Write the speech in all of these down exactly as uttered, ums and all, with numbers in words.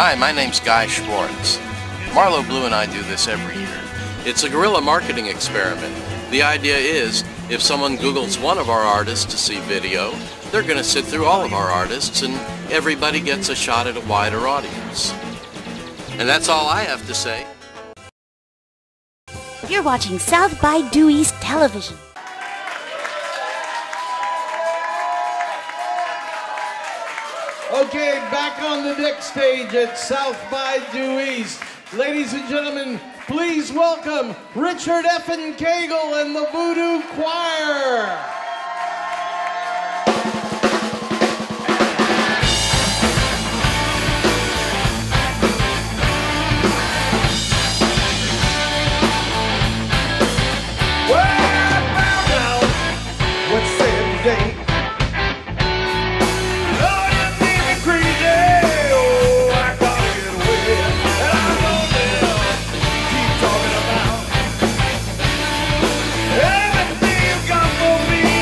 Hi, my name's Guy Schwartz. Marlo Blue and I do this every year. It's a guerrilla marketing experiment. The idea is, if someone Googles one of our artists to see video, they're going to sit through all of our artists and everybody gets a shot at a wider audience. And that's all I have to say. You're watching South by Due East Television. Okay, back on the deck stage at South by Due East. Ladies and gentlemen, please welcome Richard Effin Cagle and the Voodoo Choir. Everything you've got for me.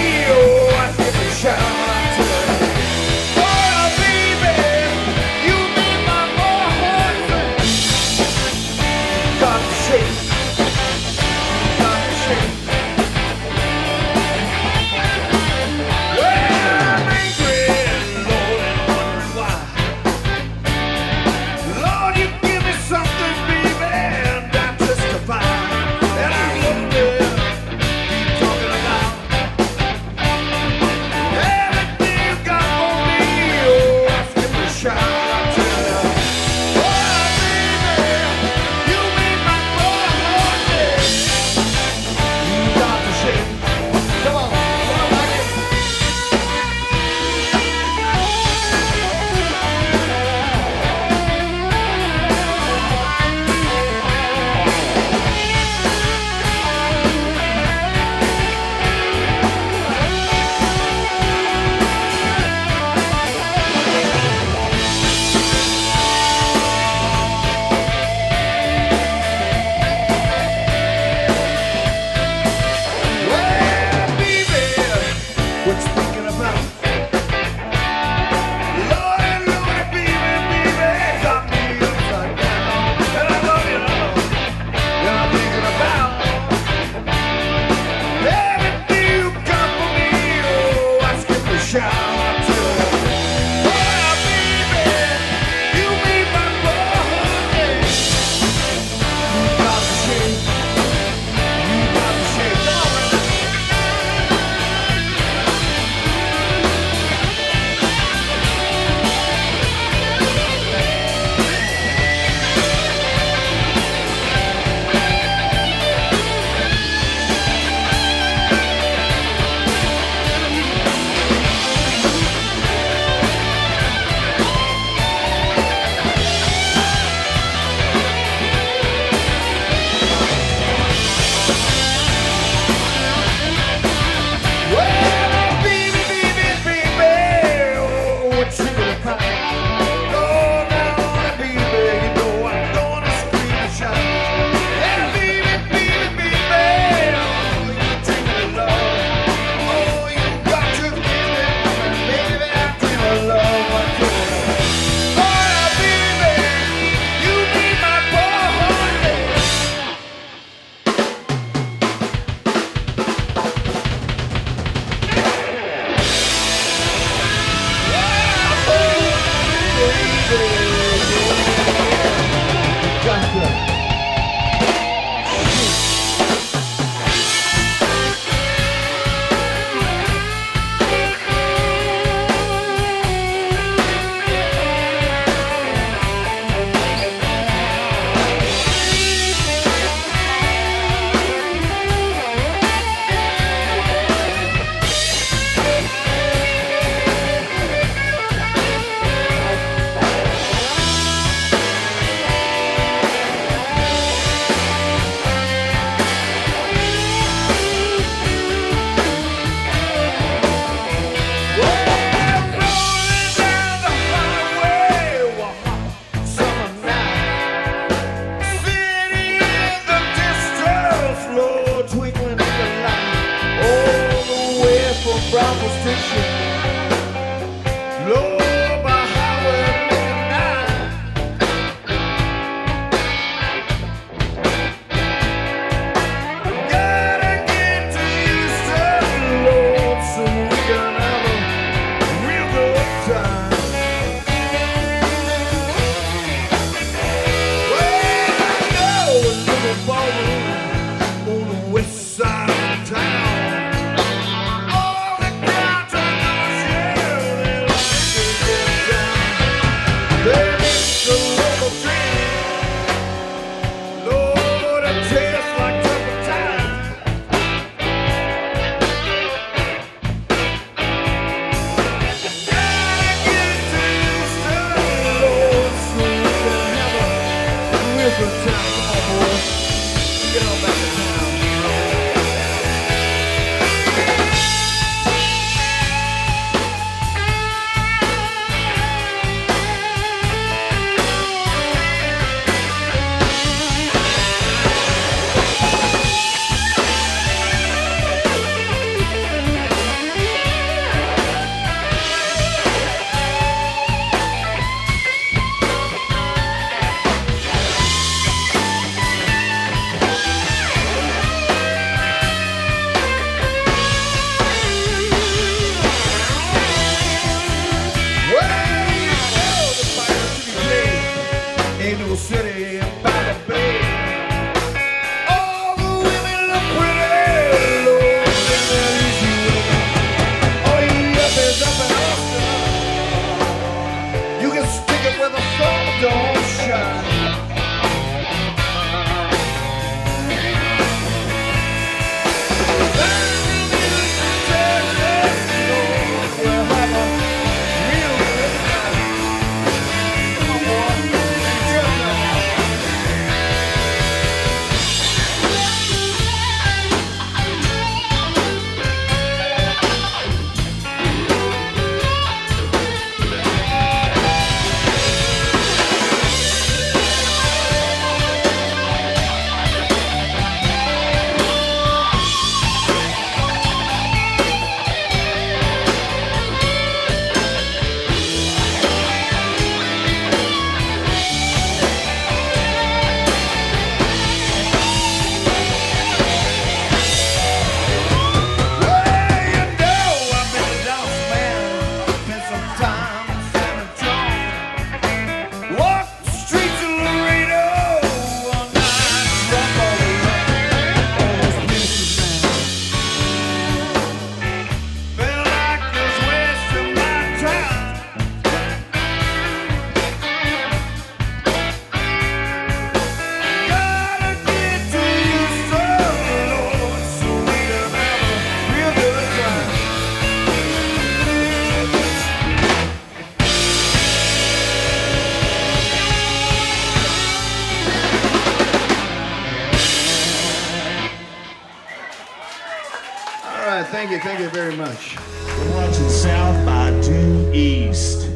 you, thank you very much. We're watching South by Due East.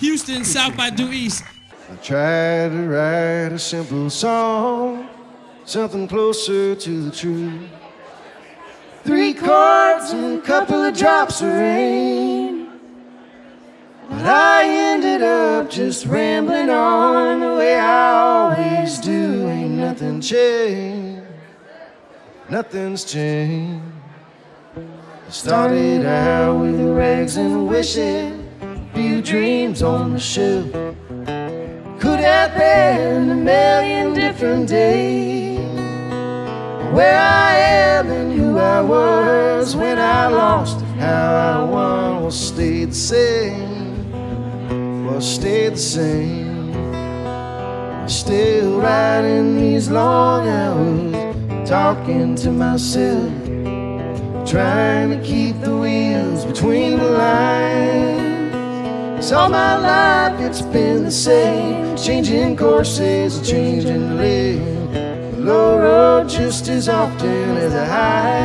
Houston, South by Due East. I tried to write a simple song, something closer to the truth. Three chords and a couple of drops of rain. But I ended up just rambling on the way I always do. Ain't nothing changed, nothing's changed. I started out with the rags and wishes, a few dreams on the shelf. Could have been a million different days, where I am and who I was, when I lost, how I won, will stay the same, will stay the same. I'm still riding these long hours, talking to myself, trying to keep the wheels between the lines. All my life it's been the same, changing courses, changing legs. Low road just as often as a high.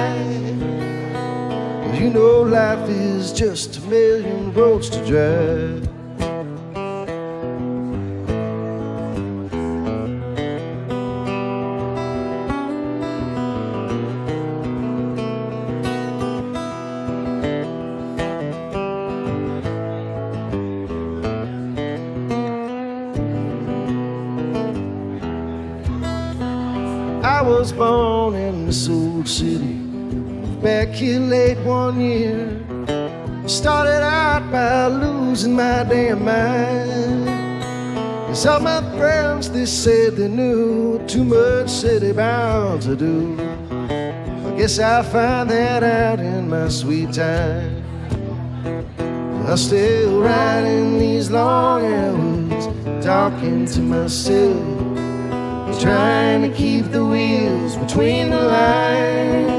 You know life is just a million roads to drive. I was born in this old city, back here late one year. Started out by losing my damn mind. Some of my friends, they said they knew too much city bound to do. I guess I'll find that out in my sweet time. I'm still riding these long hours, talking to myself, trying to keep the wheels between the lines.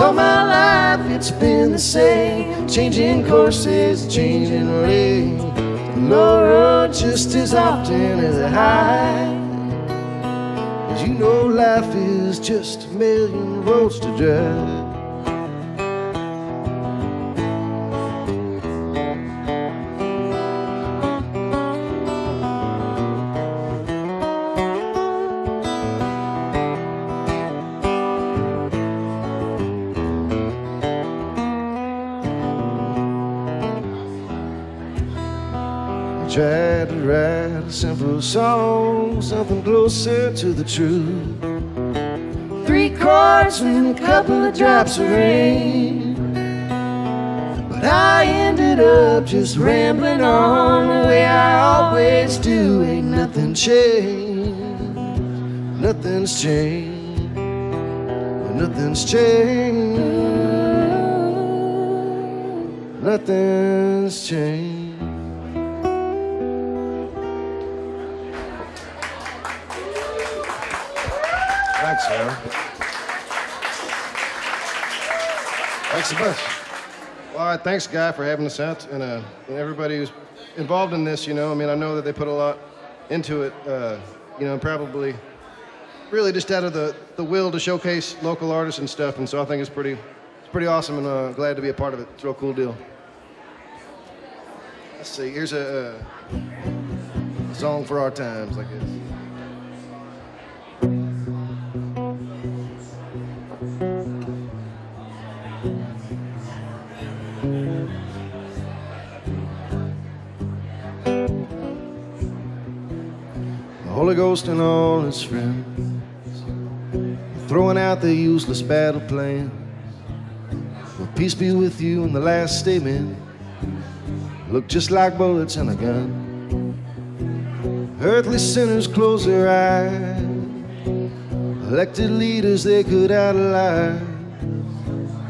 All my life it's been the same, changing courses, changing lanes. The low road just as often as the high. As you know life is just a million roads to drive. Tried to write a simple song, something closer to the truth. Three chords and a couple of drops of rain. But I ended up just rambling on the way I always do. Ain't nothing changed, nothing's changed, nothing's changed, nothing's changed. Thanks, Sarah. Thanks so much. Well, all right, thanks, Guy, for having us out, and, uh, and everybody who's involved in this. You know, I mean, I know that they put a lot into it. Uh, you know, probably really just out of the the will to showcase local artists and stuff. And so I think it's pretty, it's pretty awesome, and uh, glad to be a part of it. It's a real cool deal. Let's see. Here's a, a song for our times, I guess. Holy Ghost and all his friends, throwing out the useless battle plans. Well, peace be with you in the last statement. Look just like bullets in a gun. Earthly sinners close their eyes. Elected leaders they could outlie.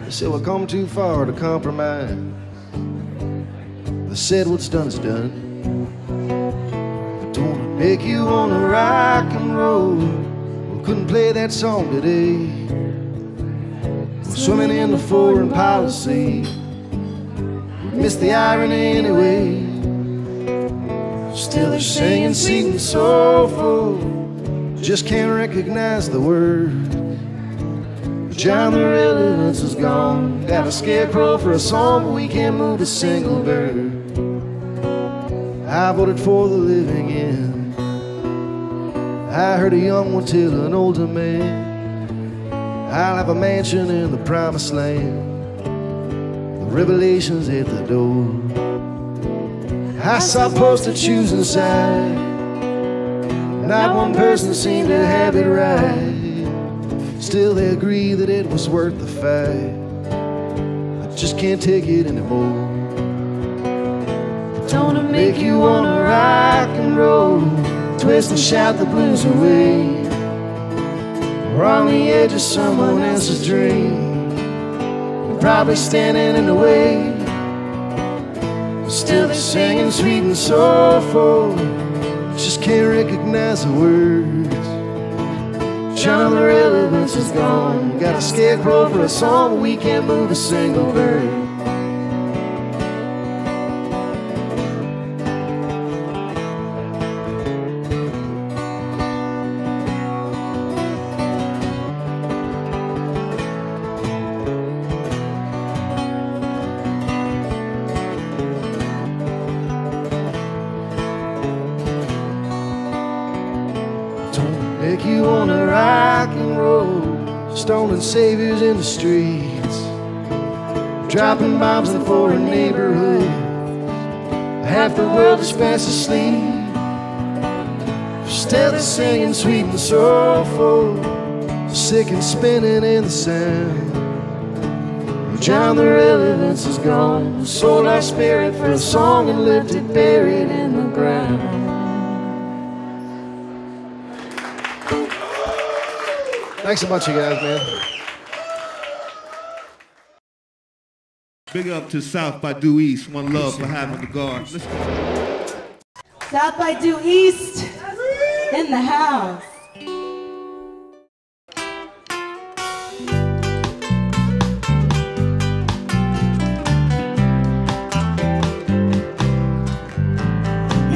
They said we'll come too far to compromise. They said what's done's done. Make you wanna rock and roll. We couldn't play that song today. We're swimming in the foreign policy. We missed the irony anyway. Still they're singing sweet and soulful. Just can't recognize the word. John the Realist is gone. Got a scarecrow for a song, but we can't move a single bird. I voted for the living end. I heard a young one till an older man. I'll have a mansion in the promised land. The revelation's at the door. I saw poster choosing side. Not one person seemed to have it right. Still they agree that it was worth the fight. I just can't take it anymore. Don't it make you wanna rock and roll, twist and shout the blues away? We're on the edge of someone else's dream. We're probably standing in the way. Still they're singing sweet and soulful, just can't recognize the words. John, the relevance is gone. Got a scarecrow for a song, but we can't move a single bird. Stolen saviors in the streets, dropping bombs in foreign neighborhoods. Half the world is fast asleep. Still they're singing sweet and soulful, sick and spinning in the sand. John, the relevance is gone. Sold our spirit for a song and left it buried in the ground. Thanks a bunch, you guys, man. Big up to South by Due East. One love for having the guard. South by Due East in the house.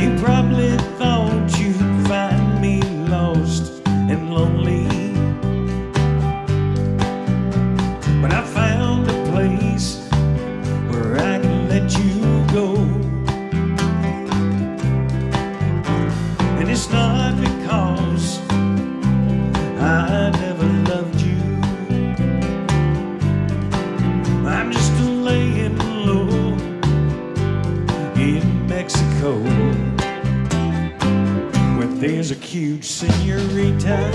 You probably thought you'd find me lost and lonely. There's a cute senorita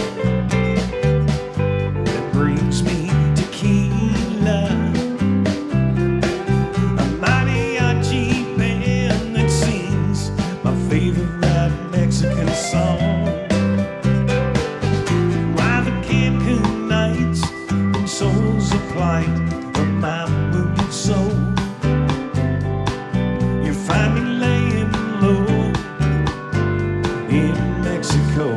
that brings me tequila, a mariachi band that sings my favorite Mexican song. Why the Cancun nights and souls of plight of my moving soul. You find me laying low in Mexico.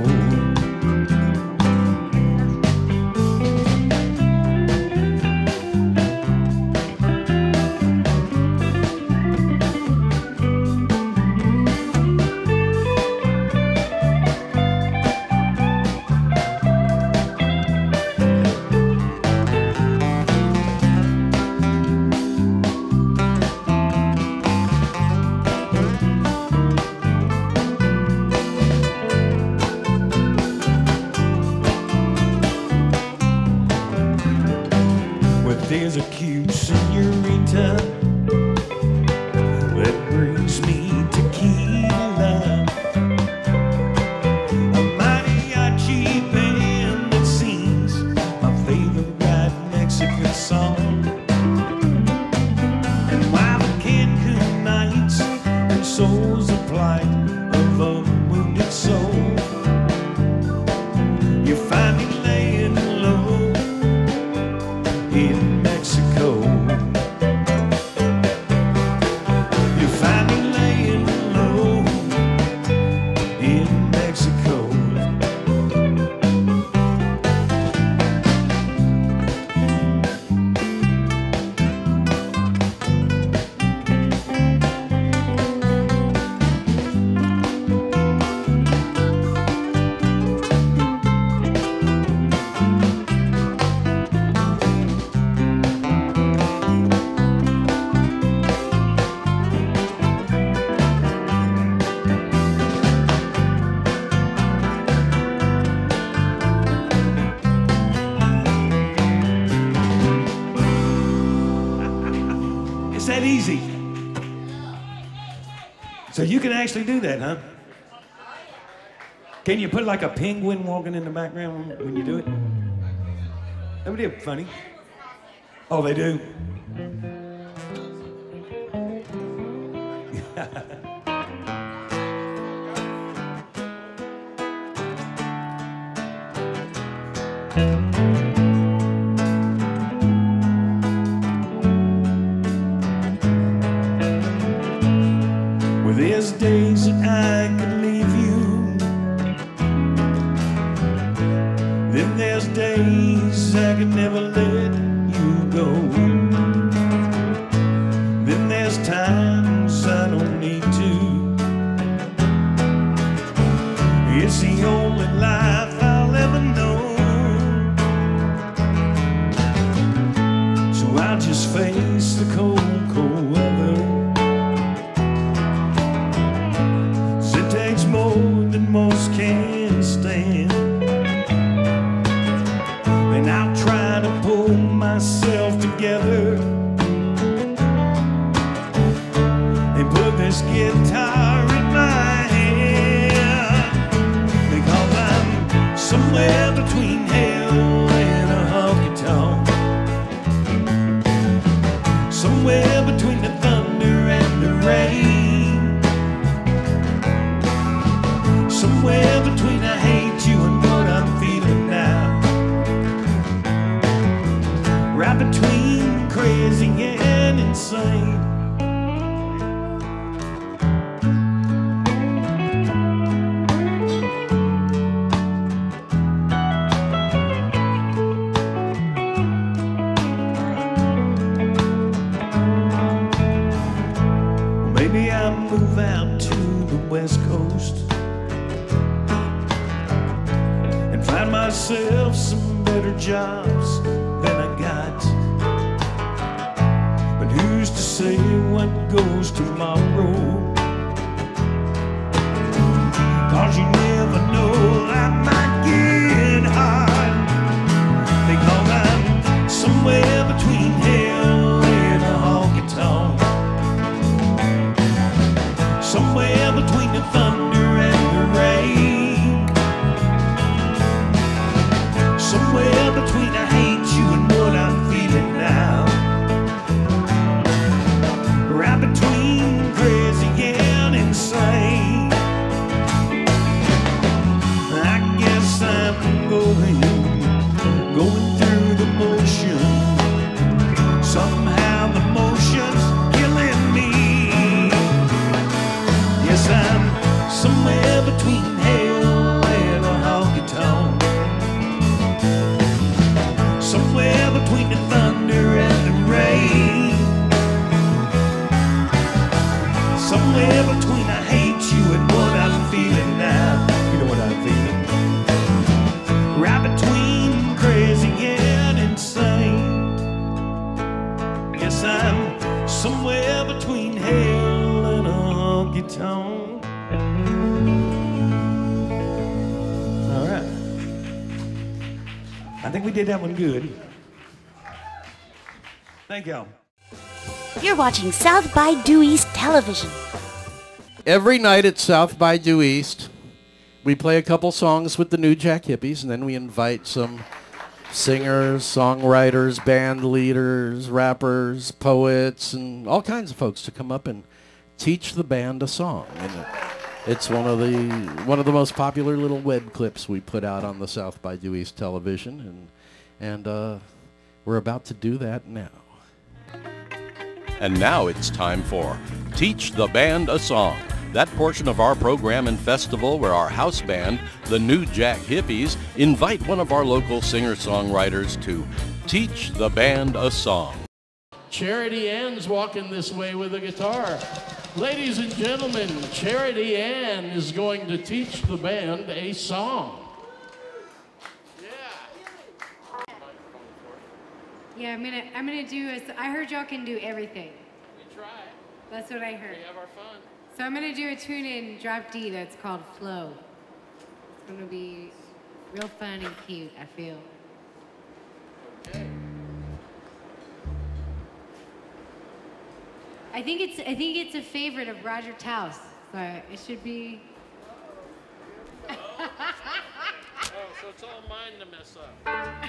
So you can actually do that, huh? Can you put like a penguin walking in the background when you do it? That would be funny. Oh, they do? Well, there's days that I could leave you, then there's days I could never let you go, then there's times I don't need to. It's the only life I'll ever know, so I'll just face the cold, cold weather. 'Cause it takes more than most can stand, and I'll try to pull myself together and put this guitar in my hand, because I'm somewhere between hell and a honky-tonk, somewhere between the thunder and the rain, somewhere between I hate you and what I'm feeling now, right between crazy and insane. Some better jobs than I got, but who's to say what goes tomorrow? 'Cause you never know, I might get hard, because I'm somewhere between hell and a honky-tonk, somewhere between the thunder and the rain, somewhere between I hate you and what I'm feeling now, right between crazy and insane. I guess I'm going, going through the motions. Somehow the motion's killing me. Yes, I'm somewhere between hell and a honky-tonk, somewhere between the thunder and the rain, somewhere between I hate you and what I'm feeling now. You know what I'm feeling? Right between crazy and insane. Yes, I'm somewhere between hell and a honky-tonk. All right. I think we did that one good. Thank y'all. You're watching South by Due East television. Every night at South by Due East, we play a couple songs with the New Jack Hippies, and then we invite some singers, songwriters, band leaders, rappers, poets, and all kinds of folks to come up and teach the band a song. And it's one of the one of the most popular little web clips we put out on the South by Due East television, and and uh, we're about to do that now. And now it's time for Teach the Band a Song, that portion of our program and festival where our house band, the New Jack Hippies, invite one of our local singer-songwriters to teach the band a song. Charity Ann's walking this way with a guitar. Ladies and gentlemen, Charity Ann is going to teach the band a song. Yeah. Yeah, I'm gonna, I'm gonna do a, I heard y'all can do everything. We try. That's what I heard. We have our fun. So I'm gonna do a tune in drop D that's called Flow. It's gonna be real fun and cute, I feel. Okay. I think it's I think it's a favorite of Roger Taus, but it should be. Oh, oh, so it's all mine to mess up.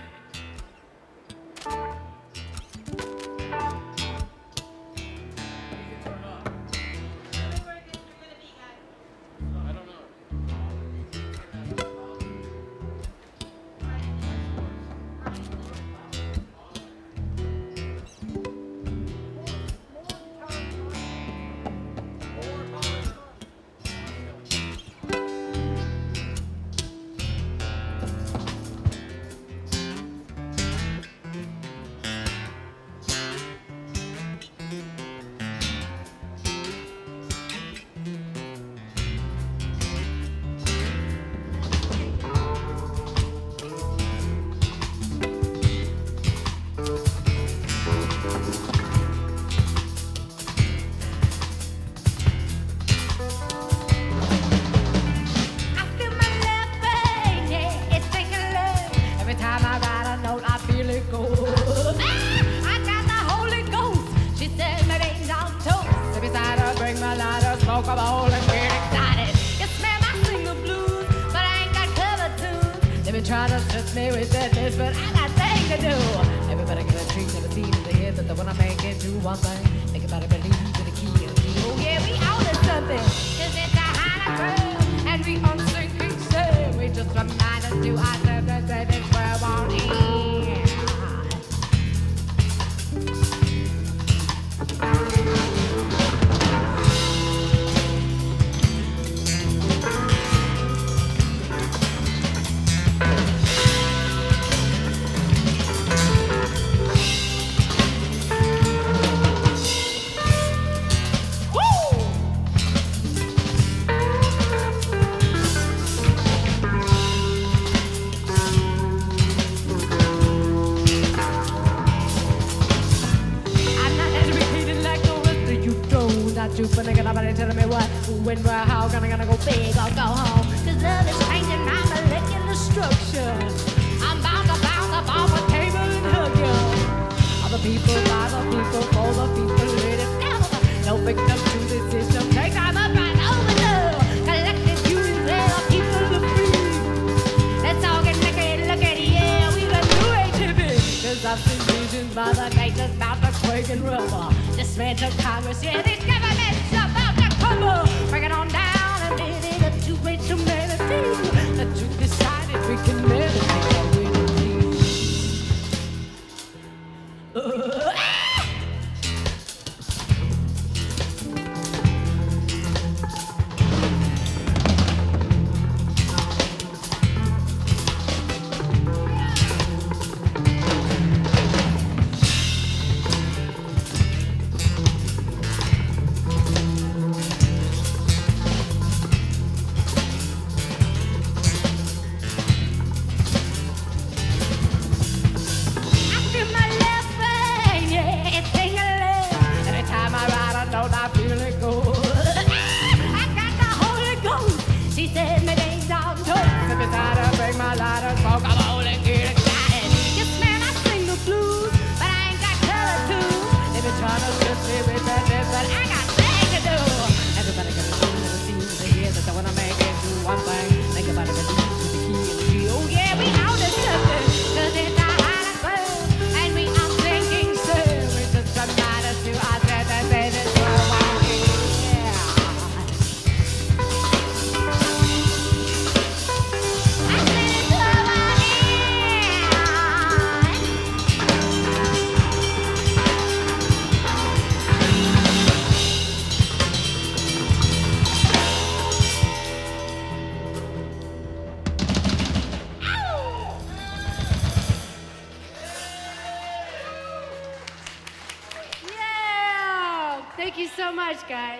Guys.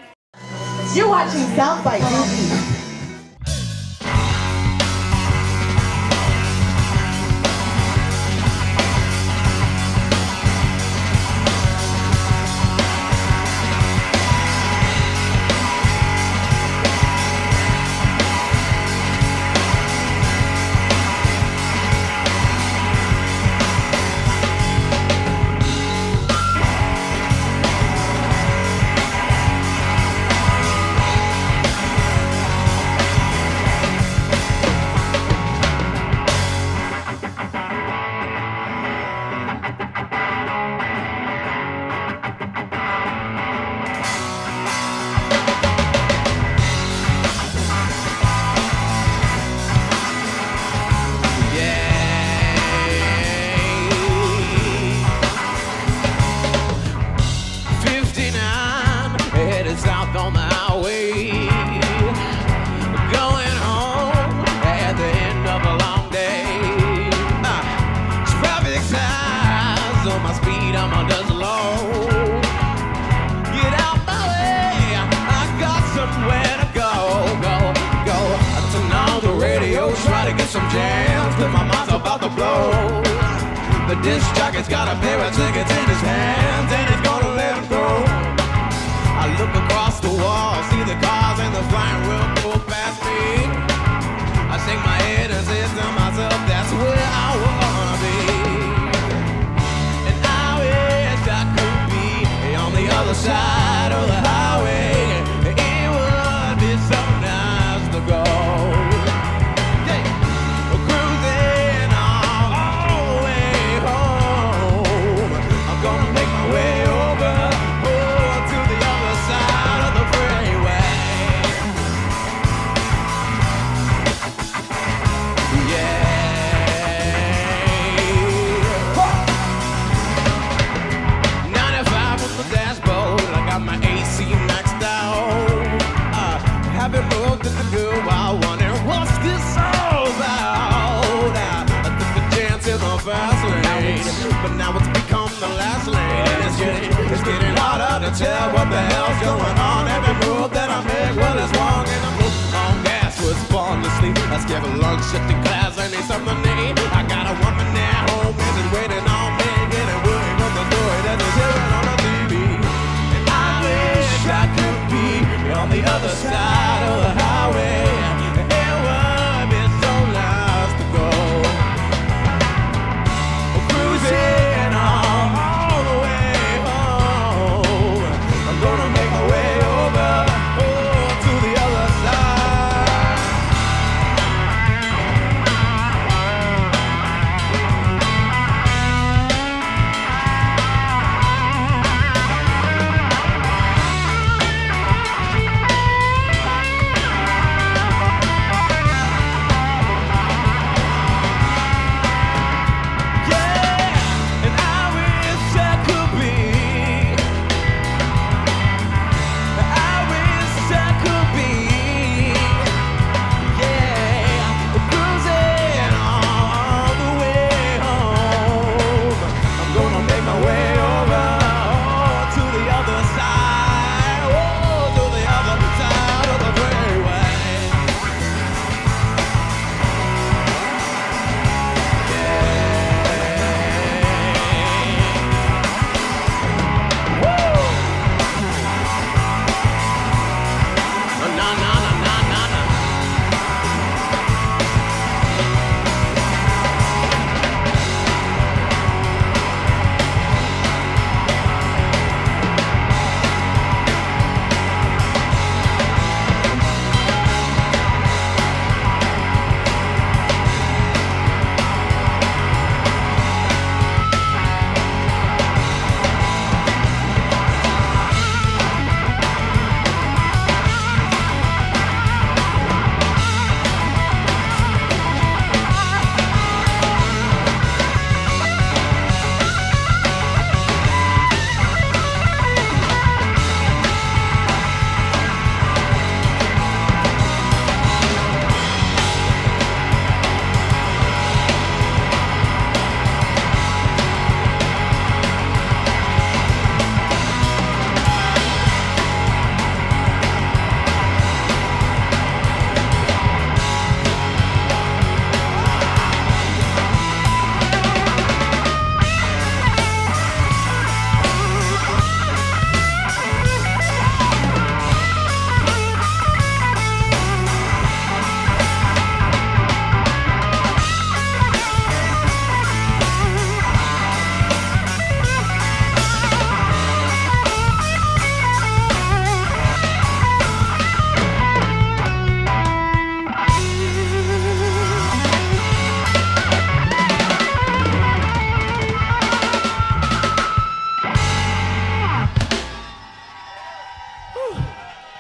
You're watching South by Due East. go. The disc jockey's got a pair of tickets in his hands, and he's gonna let them go. I look across the wall, see the cars and the flying wheel go past me. I shake my head and say to myself, that's where I wanna be. And I wish I could be on the other side of the highway. It would be so nice to go. But now it's become the last lane. It's getting, it's getting harder to tell what the hell's going on. Every move that I make, well, it's wrong. And I'm on gas, was falling asleep. I skipped lunch at the class, I need something to eat. I got a woman at home, is waiting on me. Getting worried with the story that is hearing on the T V. And I wish I could be on the other side of the highway. It would be so nice to go. Cruising all, all the way home. I'm gonna make my way over, oh, to the other side. Yeah. And I wish I could be, I wish I could be, yeah, cruising all the way home. I'm gonna make my way over, oh, to the other side, oh, to the other side of the freeway.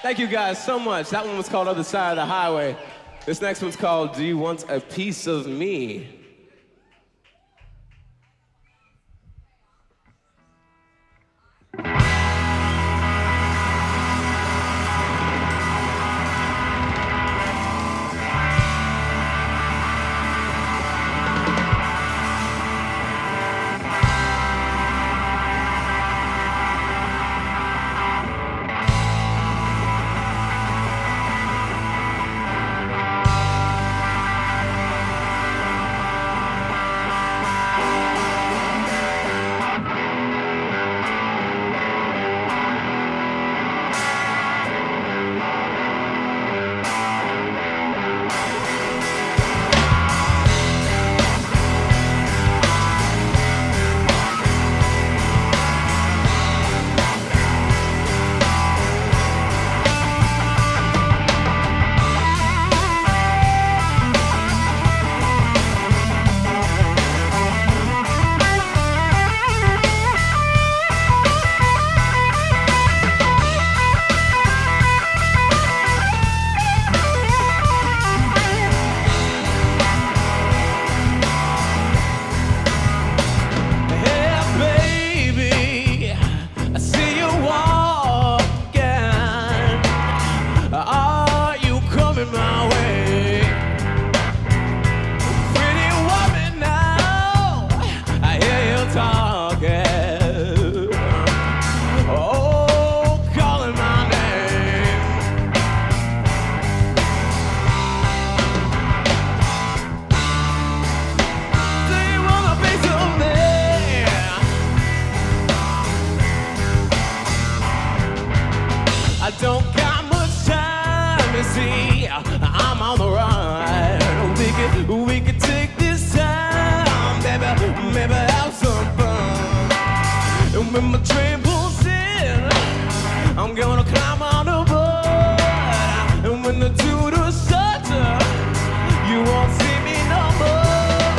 Thank you guys so much. That one was called Other Side of the Highway. This next one's called Do You Want a Piece of Me? me see, I'm on the run. We could, we could take this time, baby, maybe have some fun. And when my train pulls in, I'm gonna climb on aboard. And when the tutor shuts up, you won't see me no more.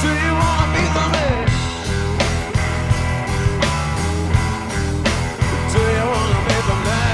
Do you wanna be somebody? Do you wanna be somebody?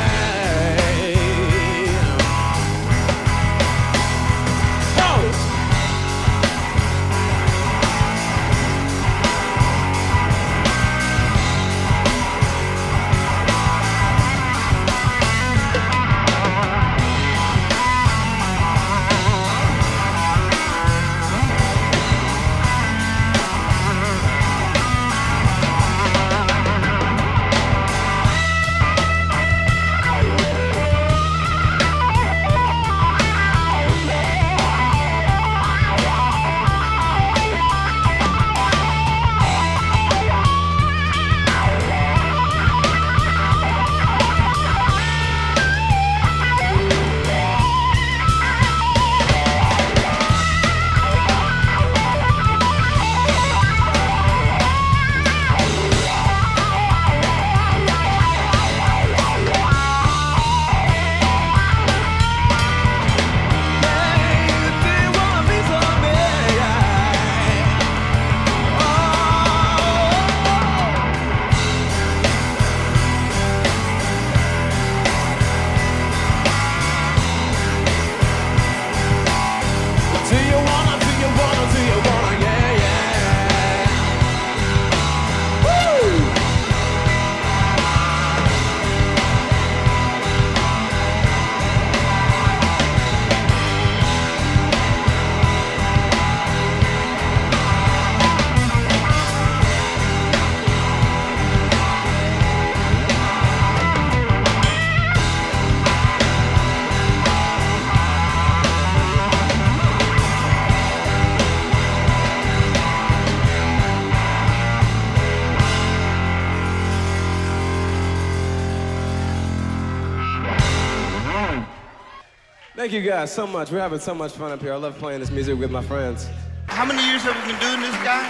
Thank you guys so much. We're having so much fun up here. I love playing this music with my friends. How many years have we been doing this, guy?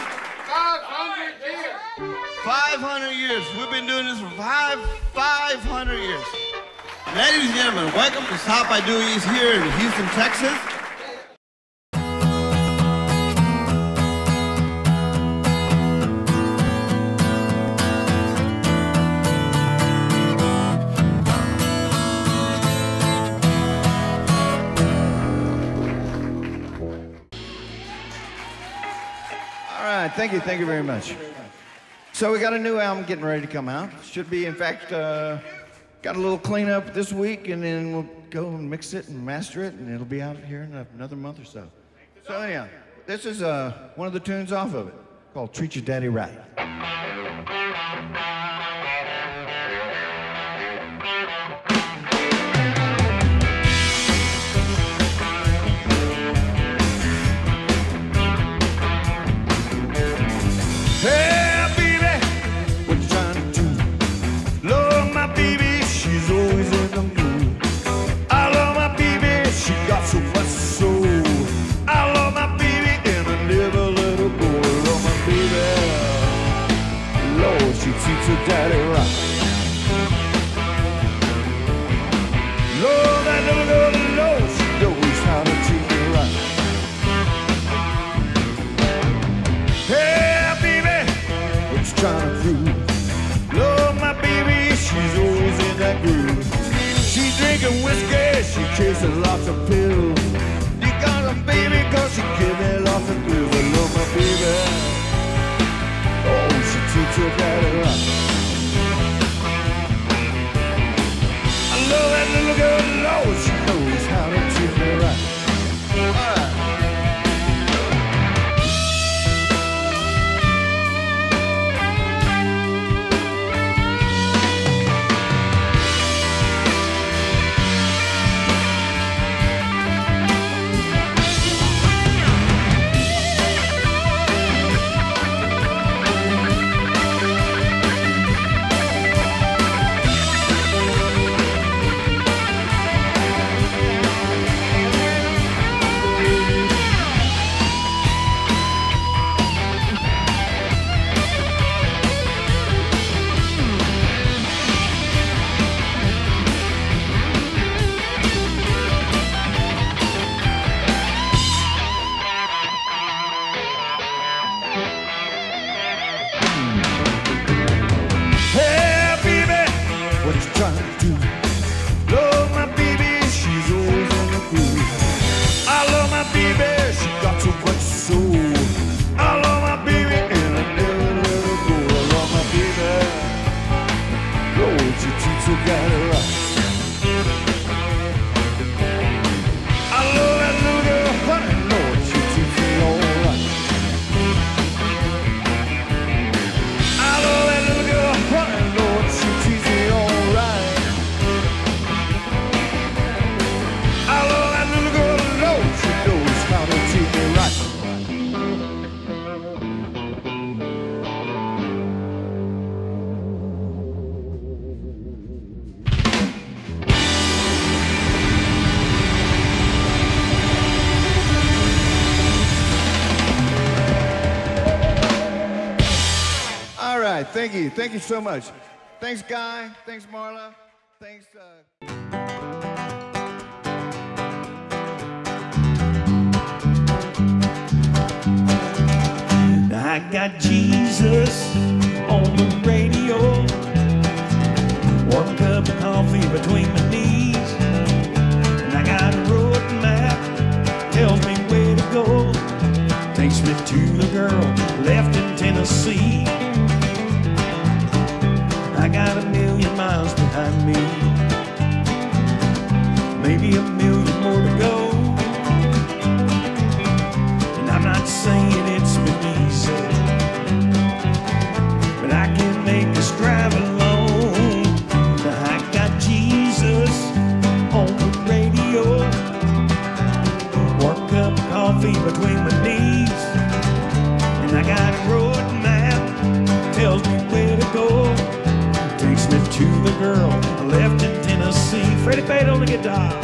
five hundred years. five hundred years. We've been doing this for five, 500 years. Ladies and gentlemen, welcome to South by Due East here in Houston, Texas. Thank you, thank you very much. So we got a new album getting ready to come out. Should be, in fact, uh, got a little cleanup this week, and then we'll go and mix it and master it, and it'll be out here in another month or so. So anyhow, this is uh, one of the tunes off of it, called Treat Your Daddy Right. Daddy rock. Lord, I know, Lord, Lord, she knows how to treat me right. Hey, baby, what you trying to do? Lord, my baby, she's always in that groove. She drinking whiskey, she kissing lots of pills. You got a baby, cause she giving lots of pills. I love my baby. Oh, she treats her daddy right. Love that little girl, Lord, she knows how to treat me right. All right. Thank you. Thank you so much. Thanks, Guy. Thanks, Marlo. Thanks. Uh... I got Jesus on the radio, one cup of coffee between my knees, and I got a road map, tells me where to go, takes me to the girl left in Tennessee. I got a million miles behind me, maybe a million more to go, and I'm not saying it's been easy, but I can make this drive alone. I got Jesus on the radio, one cup of coffee between my knees, and I got a road map, tells me where to go, takes me to the girl I left in Tennessee. Freddie Fade on the guitar.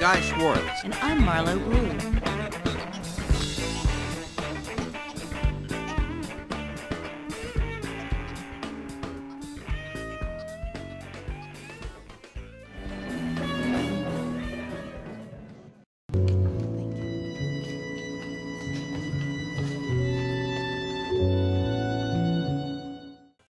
Guy Schwartz. And I'm Marlo Blue.